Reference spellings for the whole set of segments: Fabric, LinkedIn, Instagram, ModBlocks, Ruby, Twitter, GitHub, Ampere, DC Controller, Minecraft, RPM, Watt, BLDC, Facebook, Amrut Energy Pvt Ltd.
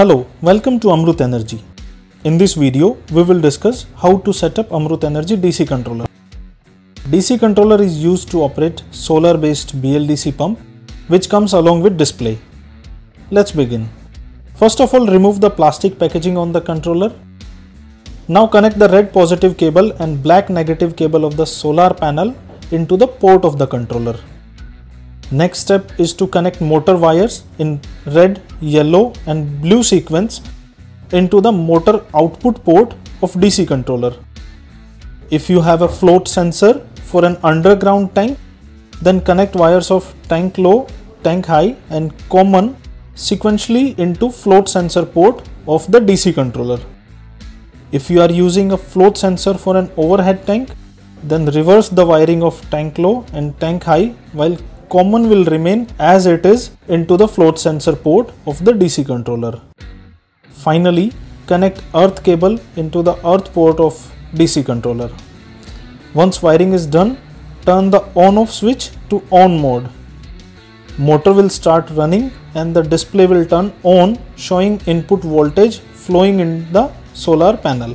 Hello, welcome to Amrut Energy. In this video, we will discuss how to set up Amrut Energy DC controller. DC controller is used to operate solar-based BLDC pump, which comes along with display. Let's begin. First of all, remove the plastic packaging on the controller. Now connect the red positive cable and black negative cable of the solar panel into the port of the controller. Next step is to connect motor wires in red, yellow and blue sequence into the motor output port of DC controller. If you have a float sensor for an underground tank, then connect wires of tank low, tank high and common sequentially into float sensor port of the DC controller. If you are using a float sensor for an overhead tank, then reverse the wiring of tank low and tank high while common will remain as it is into the float sensor port of the DC controller. Finally, connect earth cable into the earth port of DC controller. Once wiring is done, turn the on-off switch to on mode. Motor will start running and the display will turn on, showing input voltage flowing in the solar panel.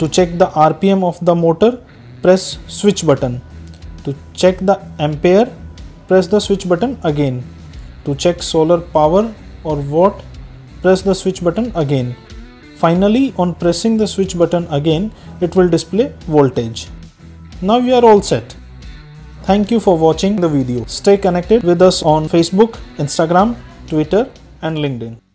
To check the RPM of the motor, press switch button. To check the ampere, press the switch button again. To check solar power or watt, press the switch button again. Finally, on pressing the switch button again, it will display voltage. Now you are all set. Thank you for watching the video. Stay connected with us on Facebook, Instagram, Twitter and LinkedIn.